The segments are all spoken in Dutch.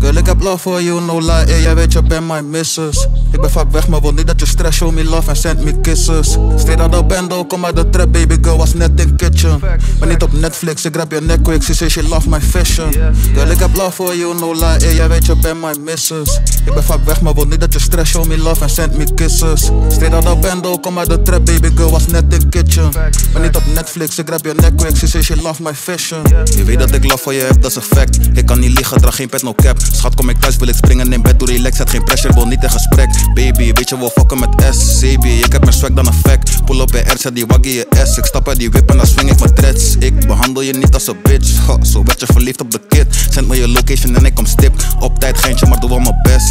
Girl, ik heb love voor you, no lie, hey, jij weet je bent mijn missus. Ik ben vaak weg, maar wil niet dat je stress, show me love en send me kisses. Straight out of bando, kom uit de trap, baby girl, was net in kitchen. Ben niet op Netflix, ik grab je neck quick, she say she love my fashion. Girl, ik heb love voor you, no lie, hey, jij weet je bent mijn missus. Ik ben vaak weg, maar wil niet dat je stress, show me love en send me kisses. Straight out of bando, kom uit de trap, baby girl, was net in kitchen. Ben niet op Netflix, ik grab je neck quick, she say she love my fashion. Je weet dat ik love voor je heb, dat is een fact. Ik kan niet liegen, draag geen pet, no cap. Schat, kom ik thuis, wil ik springen in bed, doe relax, zet geen pressure, wil niet in gesprek. Baby, weet je wel fucken met S, CB, ik heb meer swag dan een fact. Pull up in R, zet die waggie je S. Ik stap uit die whip en dan swing ik mijn dreads. Ik behandel je niet als een bitch, ha, zo werd je verliefd op de kid. Zend me je location en ik kom stip, op tijd geintje, maar doe wel mijn best.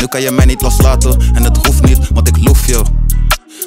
Nu kan je mij niet loslaten, en het hoeft niet, want ik loef je.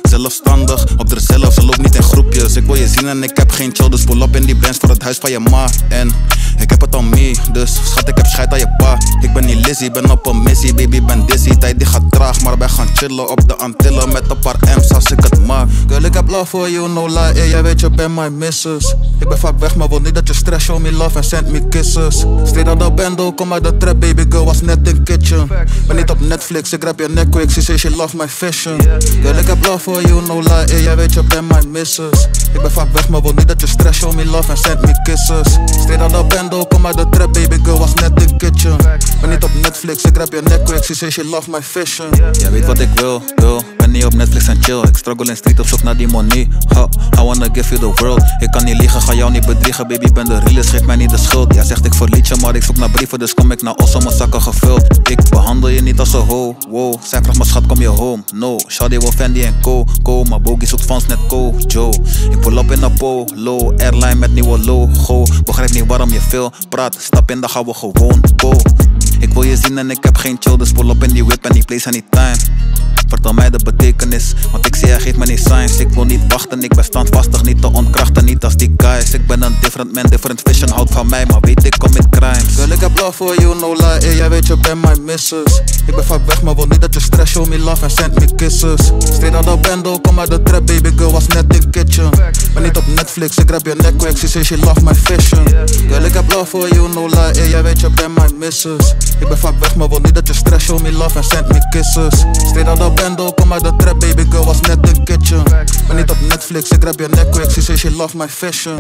Zelfstandig, op zichzelf, ze loopt niet in groepjes. Ik wil je zien en ik heb geen chill, dus pull up in die bands voor het huis van je ma. En ik heb het al mee, dus schat, ik heb scheid aan je pa. Ik ben niet Lizzie, ben op een missie, baby, ben dizzy. Tijd die gaat traag, maar wij gaan chillen op de Antillen met een paar M's als ik het maak. Girl, ik heb love for you, no lie, hey, jij weet je bent mijn missus. Ik ben vaak weg, maar wil niet dat je stress, show me love en send me kisses. Straight out of bando, kom uit de trap, baby girl, was net in kitchen. Ben niet op Netflix, ik grab je neck quick, she say she love my fashion. Girl, ik heb love for you, no lie, hey, jij weet je bent mijn missus. Ik ben vaak weg, maar wil niet dat je stress, show me love en send me kisses. Straight out of bando, kom uit de trap, baby girl, was net in kitchen. Ben niet op Netflix, ik grab je neck quick, she say she love my fashion. Jij weet wat ik wil, girl, ben niet op Netflix en chill. Ik struggle in street op zoek naar die money, ha, I wanna give you the world. Ik kan niet liegen, ga jou niet bedriegen, baby, ben de realist, geef mij niet de schuld. Jij zegt ik verliet je, maar ik zoek naar brieven, dus kom ik naar Os om mijn zakken gevuld. Ik behandel je niet als een ho, wow, zij vraagt maar schat, kom je home, no. Shawty wil Fendi en Co, Co, maar bogie zoekt fans net Co, Joe. Ik pull up in Apollo, airline met nieuwe logo, begrijp niet waarom je veel praat, stap in, dan gaan we gewoon go. Ik wil je zien en ik heb geen chill, dus pull up in die whip en die place en die time. Vertel mij de betekenis, want ik zie jij geeft me niet signs. Ik wil niet wachten, ik ben standvastig, niet te ontkrachten, niet als die guys. Ik ben een different man, different vision, houdt van mij, maar weet ik kom met crimes. Girl, ik heb love for you, no lie, hey, jij weet je bent mijn missus. Ik ben vaak weg, maar wil niet dat je stress, show me love en send me kisses. Straight out of bando, kom uit de trap, baby girl, was net in kitchen. Ben niet op Netflix, ik grab je neck quick, she say she love my fashion. Girl, ik heb love for you, no lie, hey, jij weet je bent mijn missus. Ik ben vaak weg, maar wil niet dat je stress, show me love en send me kisses. Straight out of bando, kom uit de trap, baby girl, was net in kitchen. Ben niet op Netflix, ik grab je neck quick, she say she love my fashion.